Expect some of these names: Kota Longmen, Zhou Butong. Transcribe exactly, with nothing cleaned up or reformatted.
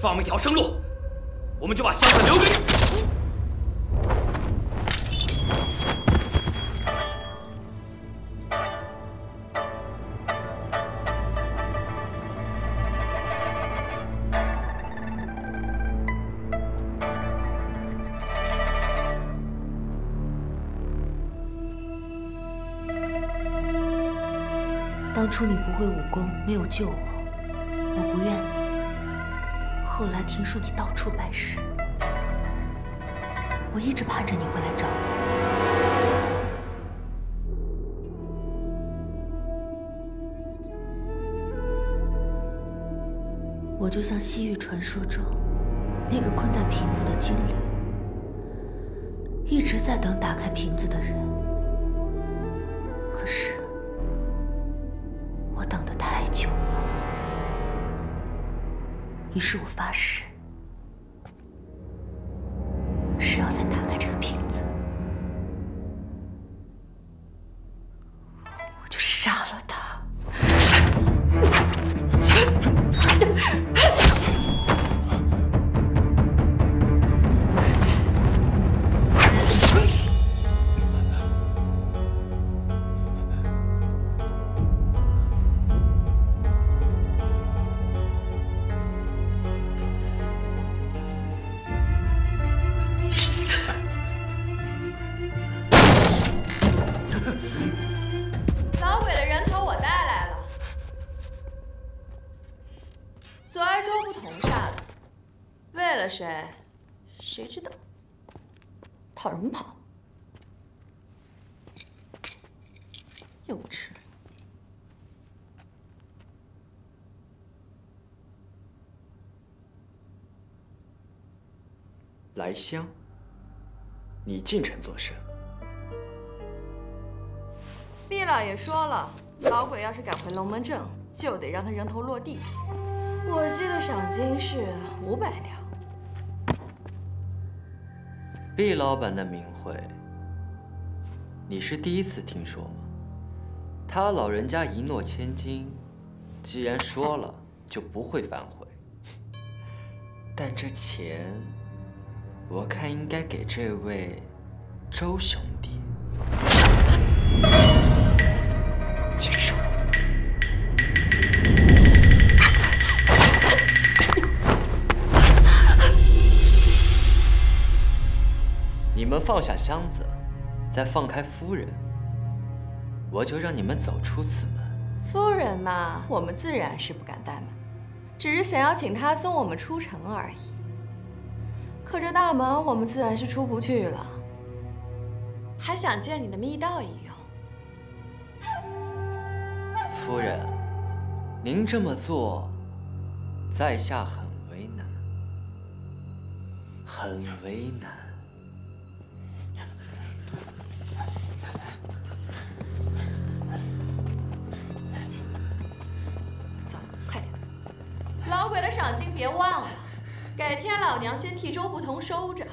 放我们一条生路，我们就把箱子留给你。 当初你不会武功，没有救我，我不怨你。后来听说你到处办事，我一直盼着你会来找我。我就像西域传说中那个困在瓶子的精灵，一直在等打开瓶子的人。可是。 于是我发誓，是要再打开这个瓶子，我就杀了他。谁？谁知道？跑什么跑？又不吃。来香，你进城做事。毕老爷说了，老鬼要是敢回龙门阵，就得让他人头落地。我记得赏金是五百两。 毕老板的名讳，你是第一次听说吗？他老人家一诺千金，既然说了，就不会反悔。但这钱，我看应该给这位周兄弟。接受。 你们放下箱子，再放开夫人，我就让你们走出此门。夫人嘛，我们自然是不敢怠慢，只是想要请她送我们出城而已。可这大门我们自然是出不去了，还想借你的密道一用。夫人，您这么做，在下很为难，很为难。 老鬼的赏金别忘了，改天老娘先替周不同收着。